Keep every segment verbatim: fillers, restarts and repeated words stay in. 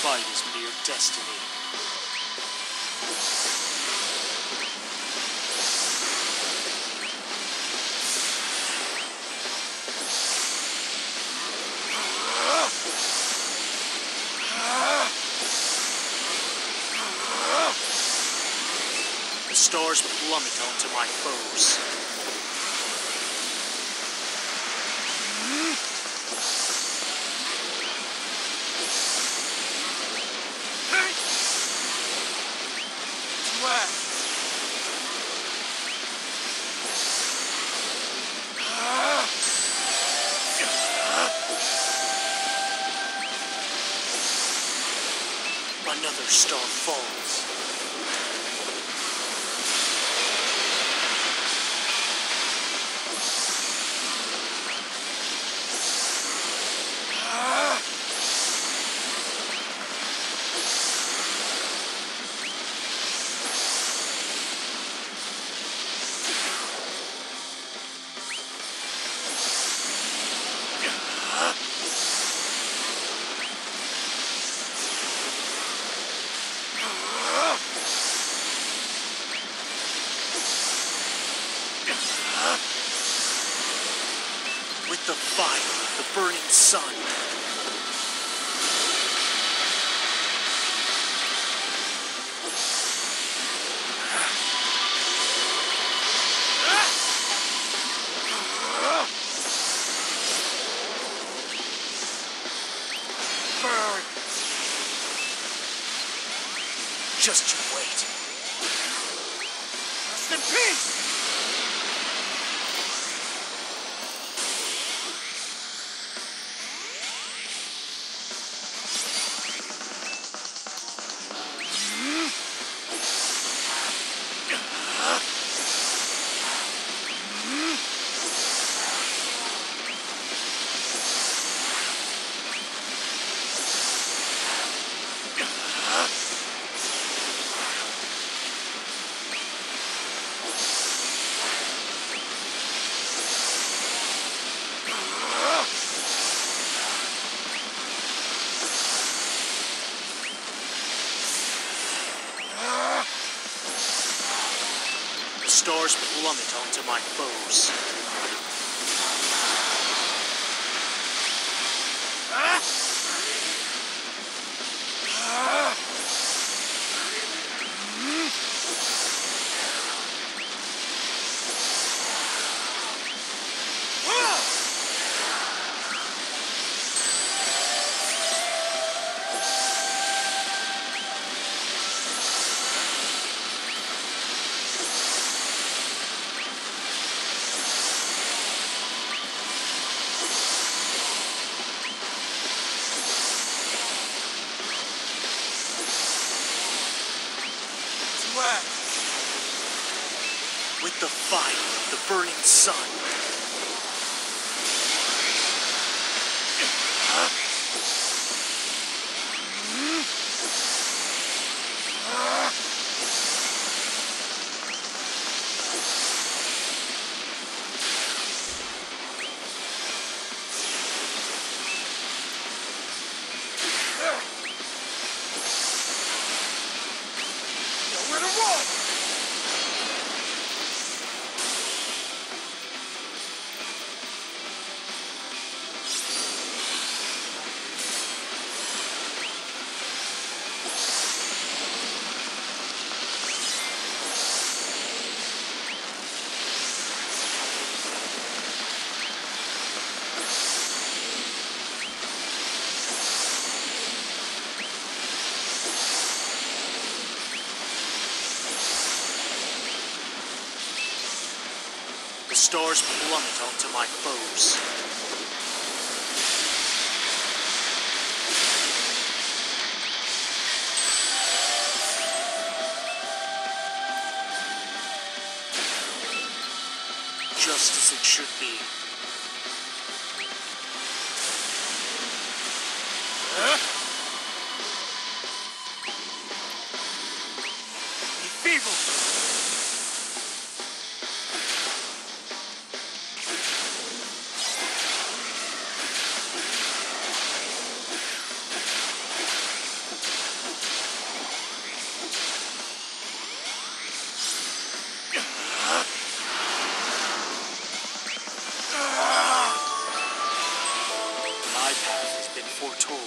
fight is mere destiny. The stars plummet onto my foes. Another star falls. With the fire of the burning sun, burn. Just you wait. Rest in peace. Stars plummet onto my foes. Ah! Ah! Mm-hmm. Ah! With the fire of the burning sun. Stars plummet onto my foes. Just as it should be. Huh? Be feeble! path has been foretold.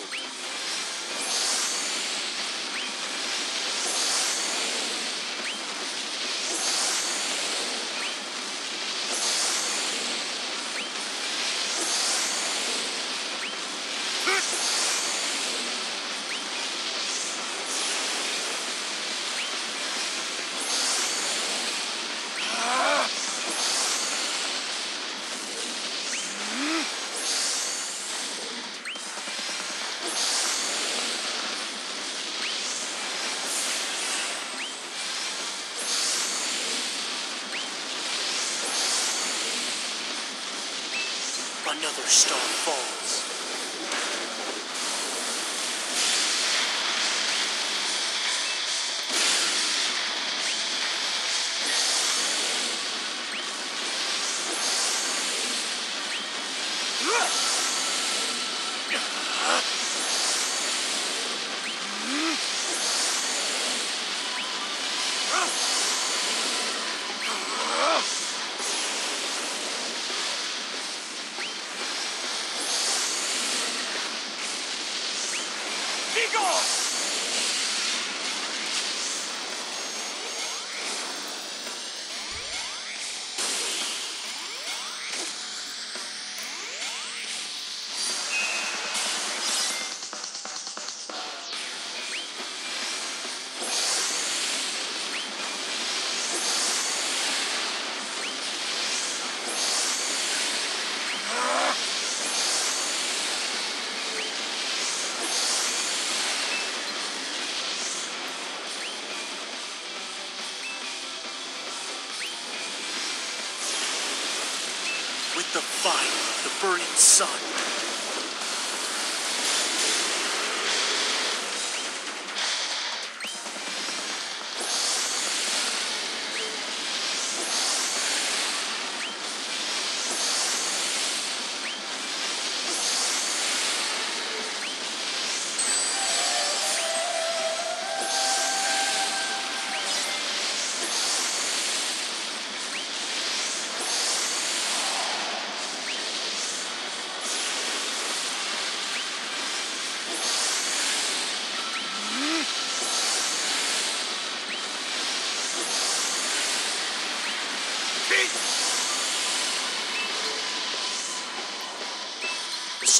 Another stone falls. The fire, the burning sun.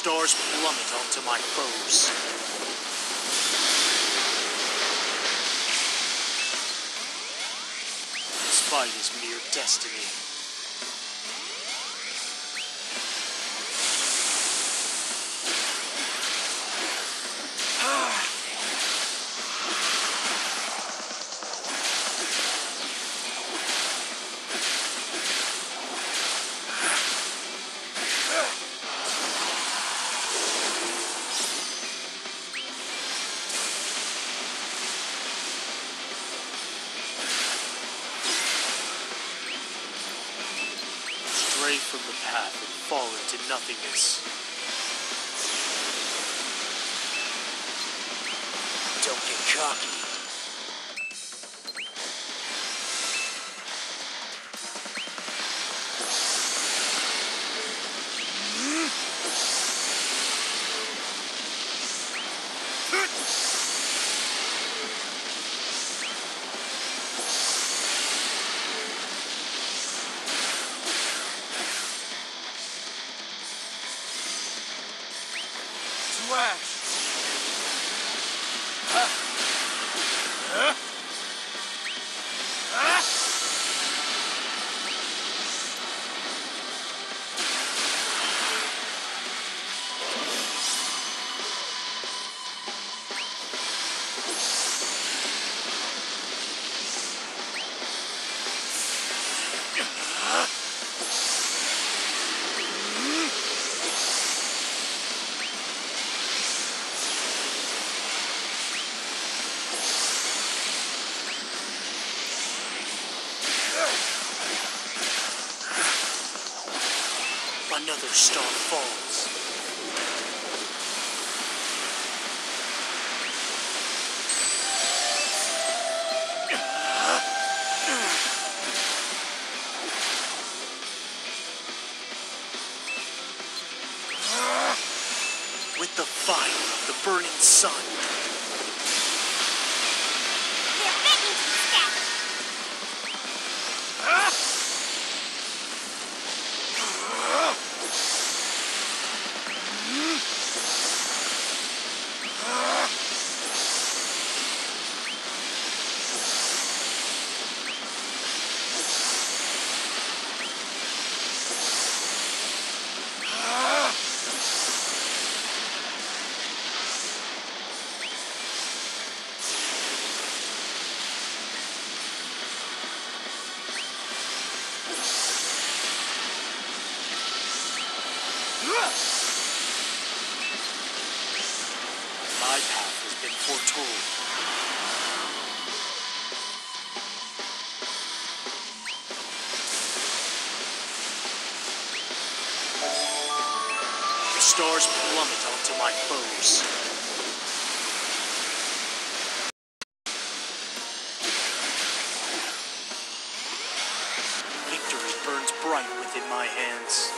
Stars plummet onto my foes. This fight is mere destiny. From the path and fall into nothingness. Don't get cocky. Another star falls. fire of the burning sun. They're threatening to be stabbed. My path has been foretold. The stars plummet onto my foes. Victory burns bright within my hands.